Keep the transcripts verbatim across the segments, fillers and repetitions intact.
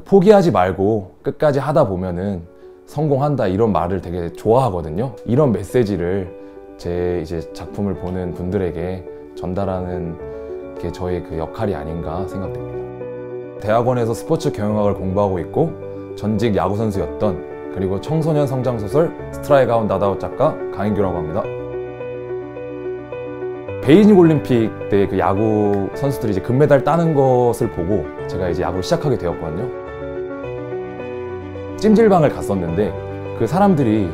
포기하지 말고 끝까지 하다 보면은 성공한다, 이런 말을 되게 좋아하거든요. 이런 메시지를 제 이제 작품을 보는 분들에게 전달하는 게 저의 그 역할이 아닌가 생각됩니다. 대학원에서 스포츠 경영학을 공부하고 있고 전직 야구선수였던, 그리고 청소년 성장소설 스트라이크 아웃 나다웃 작가 강인규라고 합니다. 베이징 올림픽 때 그 야구 선수들이 이제 금메달 따는 것을 보고 제가 이제 야구를 시작하게 되었거든요. 찜질방을 갔었는데 그 사람들이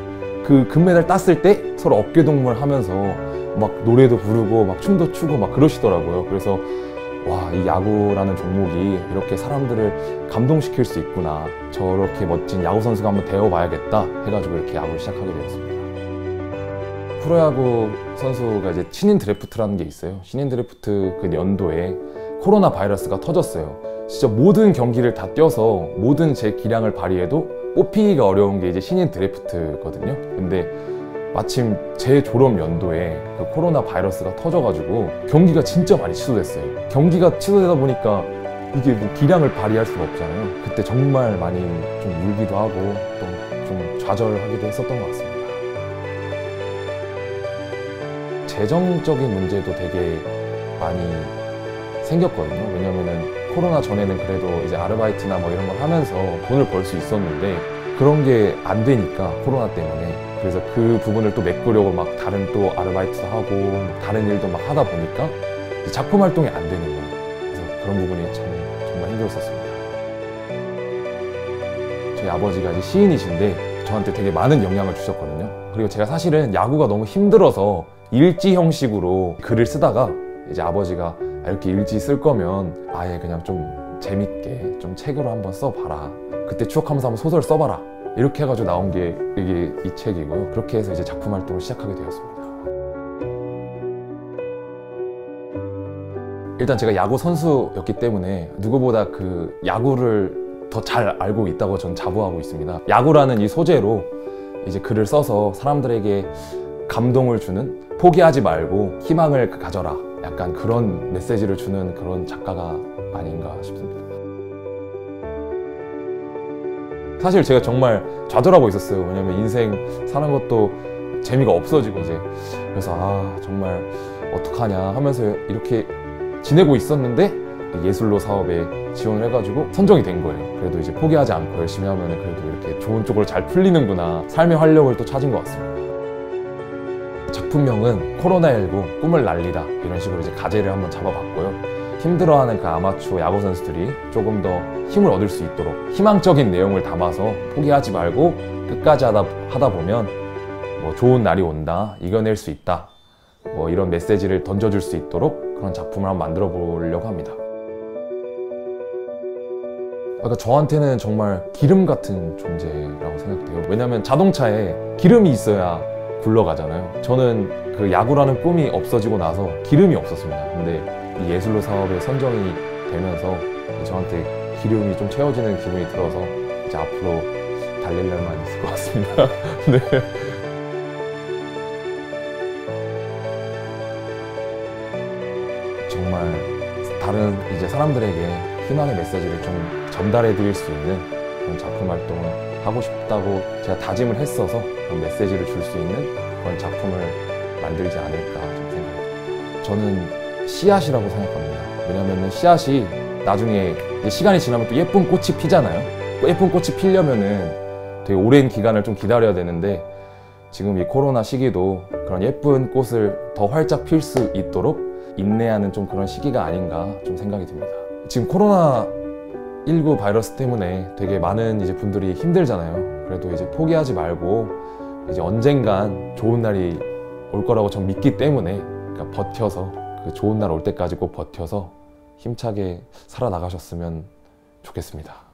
그 금메달 땄을 때 서로 어깨동무를 하면서 막 노래도 부르고 막 춤도 추고 막 그러시더라고요. 그래서 와, 이 야구라는 종목이 이렇게 사람들을 감동시킬 수 있구나, 저렇게 멋진 야구 선수가 한번 되어봐야겠다 해가지고 이렇게 야구를 시작하게 되었습니다. 프로야구 선수가 이제 신인드래프트라는 게 있어요. 신인드래프트 그 연도에 코로나 바이러스가 터졌어요. 진짜 모든 경기를 다 뛰어서 모든 제 기량을 발휘해도 뽑히기가 어려운 게 이제 신인드래프트거든요. 근데 마침 제 졸업 연도에 그 코로나 바이러스가 터져가지고 경기가 진짜 많이 취소됐어요. 경기가 취소되다 보니까 이게 뭐 기량을 발휘할 수가 없잖아요. 그때 정말 많이 좀 울기도 하고 또 좀 좌절하기도 했었던 것 같습니다. 재정적인 문제도 되게 많이 생겼거든요. 왜냐면은 코로나 전에는 그래도 이제 아르바이트나 뭐 이런 걸 하면서 돈을 벌 수 있었는데 그런 게 안 되니까, 코로나 때문에. 그래서 그 부분을 또 메꾸려고 막 다른 또 아르바이트도 하고 다른 일도 막 하다 보니까 작품 활동이 안 되는 거예요. 그래서 그런 부분이 참 정말 힘들었었습니다. 저희 아버지가 이제 시인이신데 저한테 되게 많은 영향을 주셨거든요. 그리고 제가 사실은 야구가 너무 힘들어서 일지 형식으로 글을 쓰다가 이제 아버지가 이렇게 일지 쓸 거면 아예 그냥 좀 재밌게 좀 책으로 한번 써봐라, 그때 추억하면서 한번 소설 써봐라, 이렇게 해가지고 나온 게 이게 이 책이고요. 그렇게 해서 이제 작품 활동을 시작하게 되었습니다. 일단 제가 야구 선수였기 때문에 누구보다 그 야구를 더 잘 알고 있다고 전 자부하고 있습니다. 야구라는 이 소재로 이제 글을 써서 사람들에게 감동을 주는, 포기하지 말고 희망을 가져라, 약간 그런 메시지를 주는 그런 작가가 아닌가 싶습니다. 사실 제가 정말 좌절하고 있었어요. 왜냐면 인생 사는 것도 재미가 없어지고 이제, 그래서 아 정말 어떡하냐 하면서 이렇게 지내고 있었는데 예술로 사업에 지원을 해가지고 선정이 된 거예요. 그래도 이제 포기하지 않고 열심히 하면 그래도 이렇게 좋은 쪽으로 잘 풀리는구나, 삶의 활력을 또 찾은 것 같습니다. 작품명은 코로나 십구 꿈을 날리다, 이런 식으로 이제 가제를 한번 잡아봤고요. 힘들어하는 그 아마추어 야구 선수들이 조금 더 힘을 얻을 수 있도록 희망적인 내용을 담아서 포기하지 말고 끝까지 하다, 하다 보면 뭐 좋은 날이 온다, 이겨낼 수 있다, 뭐 이런 메시지를 던져줄 수 있도록 그런 작품을 한번 만들어 보려고 합니다. 그러니까 저한테는 정말 기름 같은 존재라고 생각돼요. 왜냐면 자동차에 기름이 있어야 굴러가잖아요. 저는 그 야구라는 꿈이 없어지고 나서 기름이 없었습니다. 근데 이 예술로 사업에 선정이 되면서 저한테 기름이 좀 채워지는 기분이 들어서 이제 앞으로 달릴 날만 있을 것 같습니다. 네. 정말 다른 이제 사람들에게 희망의 메시지를 좀 전달해 드릴 수 있는 그런 작품 활동을 하고 싶다고 제가 다짐을 했어서 그런 메시지를 줄 수 있는 그런 작품을 만들지 않을까 생각합니다. 저는 씨앗이라고 생각합니다. 왜냐하면 씨앗이 나중에 시간이 지나면 또 예쁜 꽃이 피잖아요. 예쁜 꽃이 피려면은 되게 오랜 기간을 좀 기다려야 되는데, 지금 이 코로나 시기도 그런 예쁜 꽃을 더 활짝 필 수 있도록 인내하는 좀 그런 시기가 아닌가 좀 생각이 듭니다. 지금 코로나 십구 바이러스 때문에 되게 많은 이제 분들이 힘들잖아요. 그래도 이제 포기하지 말고 이제 언젠간 좋은 날이 올 거라고 전 믿기 때문에, 그러니까 버텨서 그 좋은 날 올 때까지 꼭 버텨서 힘차게 살아나가셨으면 좋겠습니다.